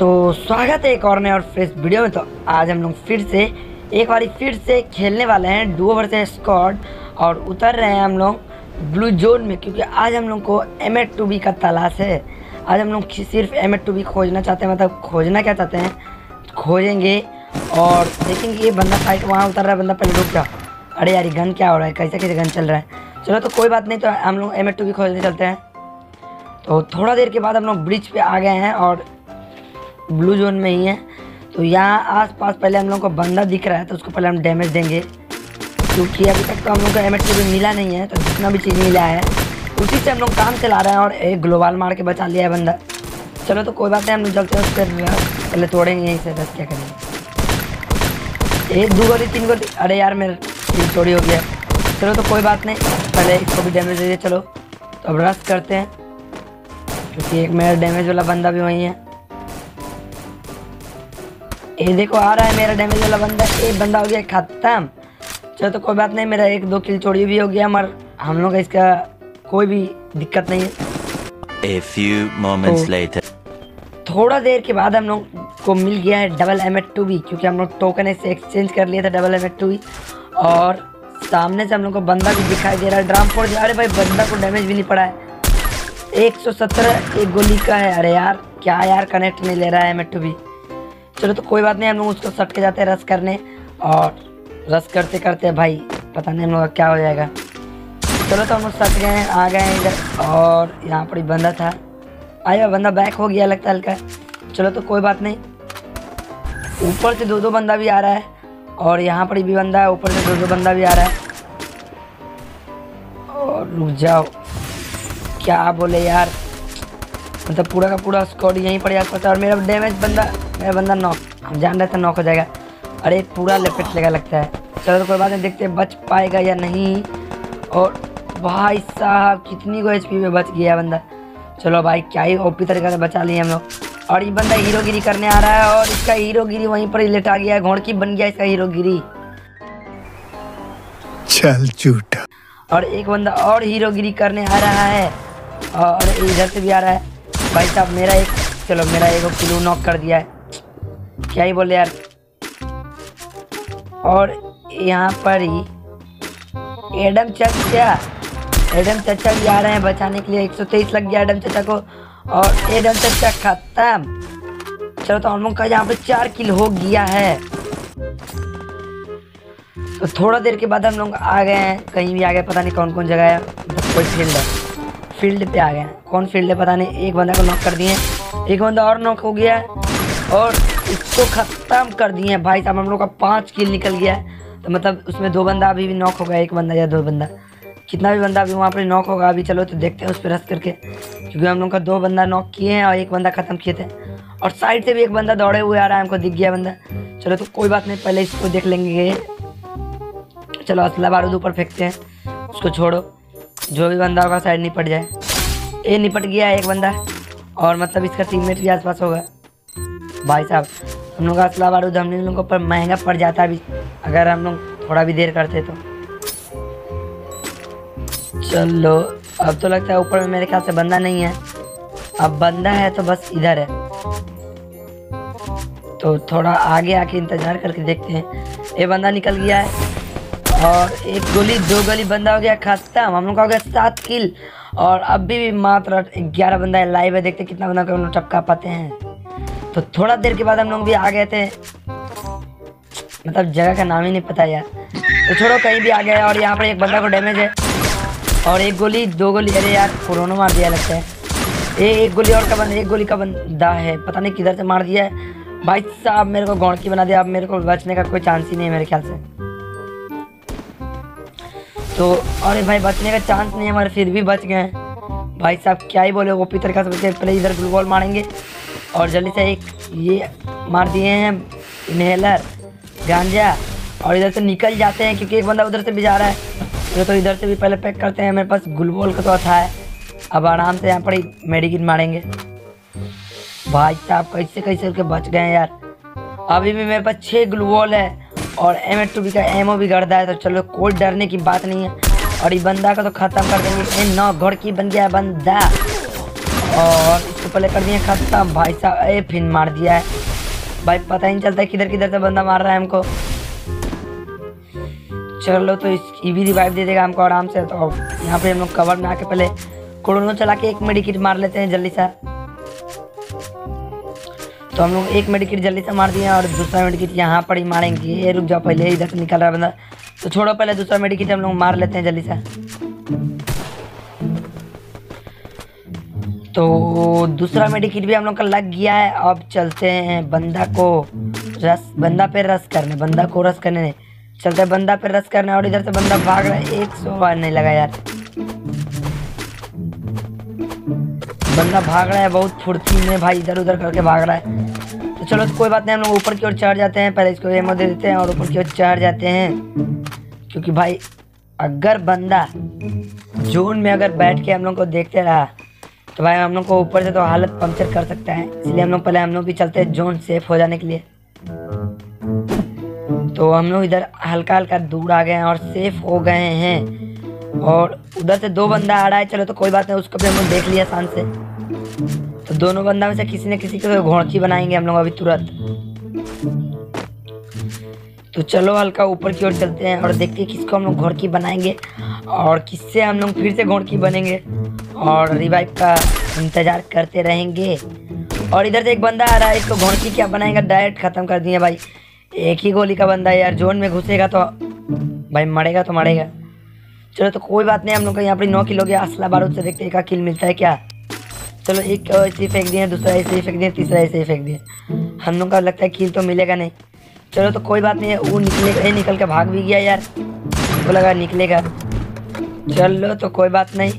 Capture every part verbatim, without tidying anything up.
तो स्वागत है एक और नए और फ्रेश वीडियो में। तो आज हम लोग फिर से एक बार फिर से खेलने वाले हैं डुओ वर्सेस स्क्वाड और उतर रहे हैं हम लोग ब्लू जोन में, क्योंकि आज हम लोग को एम एट टू बी का तलाश है। आज हम लोग सिर्फ एम एट टू बी खोजना चाहते हैं, मतलब खोजना क्या चाहते हैं खोजेंगे और देखेंगे ये बंदा फाइट वहाँ उतर रहा है। बंदा पहले रुक जाओ, अरे यार गन क्या हो रहा है, कैसे कैसे गन चल रहा है। चलो तो कोई बात नहीं, तो हम लोग एम एट टू बी खोजने चलते हैं। तो थोड़ा देर के बाद हम लोग ब्रिज पे आ गए हैं और ब्लू जोन में ही है। तो यहाँ आसपास पहले हम लोग को बंदा दिख रहा है तो उसको पहले हम डैमेज देंगे, क्योंकि अभी तक तो हम लोग को एम एट टू बी मिला नहीं है। तो जितना भी चीज़ मिला है उसी से हम लोग काम चला रहे हैं और एक ग्लोबल मार के बचा लिया है बंदा। चलो तो कोई बात नहीं, हम लोग चलते हैं उस पर, पहले तोड़ेंगे यहीं से, बस क्या करेंगे। एक दो गोली तीन गोली, अरे यार मेरा तीन चोरी हो गया। चलो तो कोई बात नहीं, पहले इसको भी डैमेज दे दे। चलो तो अब रश करते हैं, क्योंकि एक मेरा डैमेज वाला बंदा भी वहीं है। ये देखो आ रहा है मेरा डैमेज वाला बंदा, एक बंदा हो गया खत्म। चलो तो कोई बात नहीं, मेरा एक दो किल चोरी भी हो गया, मगर हम लोग का इसका कोई भी दिक्कत नहीं है। A few moments later. थोड़ा देर के बाद हम लोग को मिल गया है double M eight two B, क्योंकि हम लोग टोकन इससे एक्सचेंज कर लिया था double M eight two B. और सामने से हम लोग को बंदा भी दिखाई दे रहा है, ड्राम फोड़। अरे भाई बंदा को डैमेज भी नहीं पड़ा है, एक सौ सत्रह एक गोली का है। अरे यार क्या यार कनेक्ट नहीं ले रहा है एम एट टू बी। चलो तो कोई बात नहीं, हम लोग उसको सट के जाते हैं रस करने, और रस करते करते भाई पता नहीं हम लोग का क्या हो जाएगा। चलो तो हम लोग सट गए हैं, आ गए हैं इधर, और यहाँ पर बंदा था। आया बंदा बैक हो गया लगता है हल्का। चलो तो कोई बात नहीं, ऊपर से दो दो बंदा भी आ रहा है और यहाँ पर भी बंदा है, ऊपर से दो दो बंदा भी आ रहा है। और रुक जाओ, क्या बोले यार, मतलब तो पूरा का पूरा स्क्वाड यहीं पर याद पड़ता है। और मेरा डैमेज बंदा मेरा बंदा नॉक, हम जान रहे थे नॉक हो जाएगा। अरे पूरा लपेट लेगा लगता है। चलो तो कोई बात नहीं, देखते हैं बच पाएगा या नहीं। और भाई साहब कितनी को एचपी में बच गया बंदा। चलो भाई क्या ही ओपी तरीके से बचा लिए हम लोग। और ये बंदा हीरोगिरी करने आ रहा है और इसका हीरोगिरी वहीं पर लटा गया है, घोड़की बन गया इसका हीरोगिरी। चल झूठा। और एक बंदा और हीरोगिरी करने आ रहा है और इधर से भी आ रहा है। भाई साहब मेरा एक, चलो मेरा एक किलो नॉक कर दिया है, क्या ही बोले यार। और यहाँ पर ही एडम चचा एडम चचा भी आ रहे हैं बचाने के लिए। एक सौ तेईस लग गया एडम चचा को और एडम चचा खत्म। चलो तो हम लोग का यहाँ पर चार किल हो गया है। तो थोड़ा देर के बाद हम लोग आ गए हैं, कहीं भी आ गए, पता नहीं कौन कौन जगह है। कोई फील्ड है, फील्ड पे आ गए हैं, कौन फील्ड है पता नहीं। एक बंदा को नॉक कर दिए, एक बंदा और नॉक हो गया है और इसको ख़त्म कर दिए हैं। भाई साहब हम लोग का पाँच किल निकल गया है। तो मतलब उसमें दो बंदा अभी भी नॉक होगा, एक बंदा या दो बंदा, कितना भी बंदा अभी वहाँ पर नॉक होगा अभी। चलो तो देखते हैं उस पर रस करके, क्योंकि हम लोग का दो बंदा नॉक किए हैं और एक बंदा ख़त्म किए थे। और साइड से भी एक बंदा दौड़े हुए आ रहा है, हमको दिख गया बंदा। चलो तो कोई बात नहीं, पहले इसको देख लेंगे। चलो असला बारूद ऊपर फेंकते हैं, उसको छोड़ो, जो भी बंदा होगा साइड निपट जाए। ये निपट गया एक बंदा और मतलब इसका टीममेट भी आसपास होगा। भाई साहब हम लोग का असला बारूद हम लोगों पर महंगा पड़ जाता अभी, अगर हम लोग थोड़ा भी देर करते तो। चलो अब तो लगता है ऊपर में मेरे ख्याल से बंदा नहीं है, अब बंदा है तो बस इधर है। तो थोड़ा आगे आके इंतज़ार करके देखते हैं। ये बंदा निकल गया है और एक गोली दो गोली बंदा हो गया खत्म। हम लोग का हो गया सात किल और अभी भी मात्र ग्यारह बंदा है लाइव है। देखते कितना बंदा को हम लोग टपका पाते हैं। तो थोड़ा देर के बाद हम लोग भी आ गए थे, मतलब जगह का नाम ही नहीं पता यार। तो छोड़ो कहीं भी आ गए। और यहाँ पर एक बंदा को डैमेज है और एक गोली दो गोली, अरे यार कोरोना मार दिया लगता है। ये एक गोली और का बंदा, एक गोली का बंदा है, पता नहीं किधर से मार दिया है। भाई साहब मेरे को गौड़की बना दिया, अब मेरे को बचने का कोई चांस ही नहीं है मेरे ख्याल से तो। अरे भाई बचने का चांस नहीं है हमारे, फिर भी बच गए हैं। भाई साहब क्या ही बोले, वो पीतर का सबसे पहले इधर ग्लू बॉल मारेंगे और जल्दी से एक ये मार दिए हैं इनहेलर गांजा और इधर से निकल जाते हैं, क्योंकि एक बंदा उधर से भी जा रहा है। तो इधर से भी पहले पैक करते हैं, मेरे पास ग्लू बॉल का तो था है। अब आराम से यहाँ पर ही मेडिकिन मारेंगे। भाई साहब कैसे कैसे उनके बच गए यार। अभी भी मेरे पास छः ग्लू बॉल है और एम एट टू बी का एमओ भी गर्दा है, तो चलो कोई डरने की बात नहीं है। और ये बंदा का तो खत्म कर देंगे। ए नौ घोड़की बन गया बंदा और इसको पहले कर दिए खत्म। भाई साहब ए फिन मार दिया है भाई, पता ही नहीं चलता किधर किधर से बंदा मार रहा है हमको। चलो तो ये भी रिवाइव दे देगा हमको आराम से। तो यहाँ पे हम लोग कवर में आके पहले कोरोना चला के एक मेडिकिट मार लेते हैं जल्दी सा। तो हम लोग एक मेडिकिट जल्दी से मार दिए और दूसरा मेडिकिट यहाँ पर ही मारेंगे। ये रुक जाओ, पहले इधर से निकल रहा है बंदा, तो छोड़ो पहले दूसरा मेडिकिट हम लोग मार लेते हैं जल्दी से। तो दूसरा मेडिकिट भी हम लोग का लग गया है। अब चलते हैं बंदा को रस बंदा पे रस करने बंदा को रस करने नहीं चलते हैं बंदा पे रस करने। और इधर से बंदा भाग रहा है, एक सौ बार नहीं लगा यार, बंदा भाग रहा है बहुत फुर्ती में भाई, इधर उधर करके भाग रहा है। तो चलो तो कोई बात नहीं, हम लोग ऊपर की ओर चढ़ जाते हैं। पहले इसको एमो दे देते हैं और ऊपर की ओर चढ़ जाते हैं, क्योंकि भाई अगर बंदा जोन में अगर बैठ के हम लोग को देखते रहा तो भाई हम लोग को ऊपर से तो हालत पंक्चर कर सकता है। इसलिए हम लोग पहले हम लोग भी चलते हैं जोन सेफ हो जाने के लिए। तो हम लोग इधर हल्का हल्का दूर आ गए हैं और सेफ हो गए हैं। और उधर से दो बंदा आ रहा है, चलो तो कोई बात नहीं, उसको भी हम लोग देख लिया शान से। तो दोनों बंदा में से किसी न किसी को घोंची बनाएंगे हम लोग अभी तुरंत। तो चलो हल्का ऊपर की ओर चलते हैं और देखते हैं किसको हम लोग घोंची बनाएंगे और किससे हम लोग फिर से घोंची बनेंगे और रिवाइव का इंतजार करते रहेंगे। और इधर से एक बंदा आ रहा है, इसको घोंची क्या बनाएगा, डायरेक्ट खत्म कर दिए भाई। एक ही गोली का बंदा यार, जोन में घुसेगा तो भाई मरेगा तो मरेगा। चलो तो कोई बात नहीं, हम लोग को यहाँ पर नौ किलो गया असला बारूद से, देखते हैं एक किल मिलता है क्या। चलो एक ऐसे ही फेंक दिए, दूसरा ऐसे ही फेंक दिए, तीसरा ऐसे ही फेंक दिए। हम लोग का लगता है किल तो मिलेगा नहीं। चलो तो कोई बात नहीं, वो निकलेगा, ये निकल के भाग भी गया यार, वो लगा निकलेगा। चलो तो कोई बात नहीं,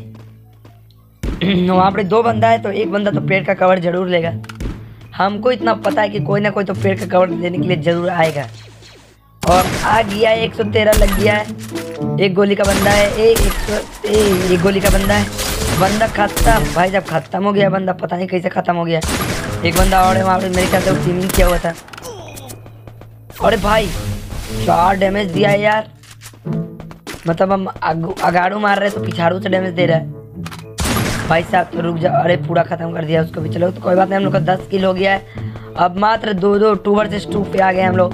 वहाँ पर दो बंदा है तो एक बंदा तो पेड़ का कवर जरूर लेगा। हमको इतना पता है कि कोई ना कोई तो पेड़ का कवर लेने के लिए ज़रूर आएगा। और आ गया है, एक सौ तेरह लग गया है, एक गोली का बंदा है, ए, एक सौ एक गोली का बंदा है, बंदा खत्म। भाई जब खत्म हो गया बंदा, पता नहीं कैसे ख़त्म हो गया। एक बंदा और है वहाँ पर, मेरे ख्याल से टीमिंग किया हुआ था। अरे भाई चार डैमेज दिया है यार, मतलब हम अगाड़ू मार रहे हैं तो पिछाड़ू से डैमेज दे रहा है भाई साहब। तो रुक जाओ, अरे पूरा ख़त्म कर दिया उसको भी। चलो तो कोई बात नहीं, हम लोग का दस किल हो गया है। अब मात्र दो दो टू वर्सेस टू पे आ गए हम लोग,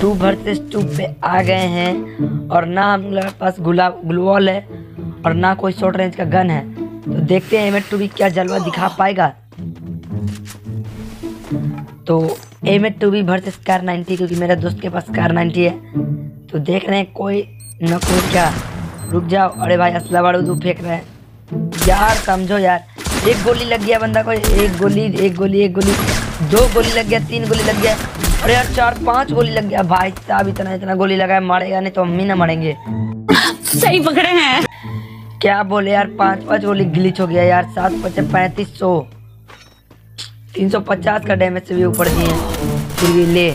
टू वर्सेस टू पे आ गए हैं। और ना हम लोग पास गुलाब ग्लूवॉल है और ना कोई शॉर्ट रेंज का गन है। तो देखते हैं एम एट टू बी क्या जलवा दिखा पाएगा। तो M eight two B versus Kar ninety, क्योंकि मेरे दोस्त के पास कार नाइंटी है। तो देख रहे हैं कोई ना कोई क्या, रुक जाओ। अरे भाई असला बारूद फेंक रहे हैं यार, समझो यार। एक गोली लग गया बंदा को, एक गोली एक गोली एक गोली दो गोली लग गया, तीन गोली लग गया, अरे यार चार पांच गोली लग गया भाई साहब। इतना इतना गोली लगा है, मरेगा नहीं तो हम ही ना मरेंगे। सही पकड़े हैं, क्या बोले यार, पांच पांच गोली ग्लिच हो गया यार। सात पचास पैंतीस सौ तीन सौ पचास का डैमेज से भी ऊपर दिए, फिर भी ले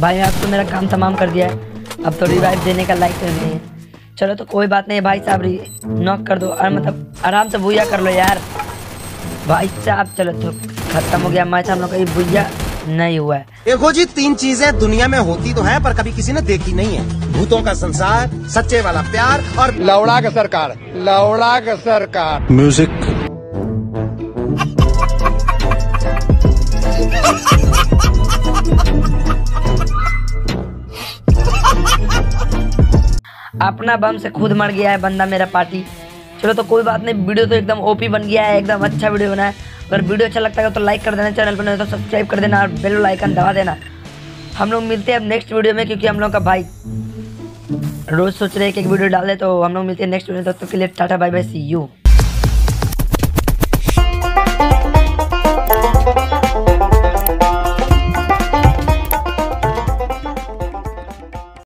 भाई। आप तो मेरा काम तमाम कर दिया है, अब तो रिवाइव देने का लाइक तो नहीं है। चलो तो कोई बात नहीं भाई साहब, नॉक कर दो, मतलब आराम से भूया कर लो यार भाई साहब। चलो तो खत्म हो गया मैच, हम लोग का भूया नहीं हुआ है। देखो जी, तीन चीजें दुनिया में होती तो हैं पर कभी किसी ने देखी नहीं है, भूतों का संसार, सच्चे वाला प्यार और लौड़ा का सरकार लौड़ा का सरकार म्यूजिक। अपना बम से खुद मर गया है बंदा मेरा पार्टी। चलो तो कोई बात नहीं, वीडियो तो एकदम ओपी बन गया है, एकदम अच्छा वीडियो बना है। अगर वीडियो अच्छा लगता है तो लाइक कर देना, चैनल पर नहीं तो सब्सक्राइब कर देना और बेल आइकन दबा देना। हम लोग मिलते हैं अब नेक्स्ट वीडियो में, क्योंकि हम लोग का भाई रोज़ सोच रहे हैं कि एक वीडियो डाले। तो हम लोग मिलते हैं नेक्स्ट वीडियो, तब तक के लिए tata bye bye, see you.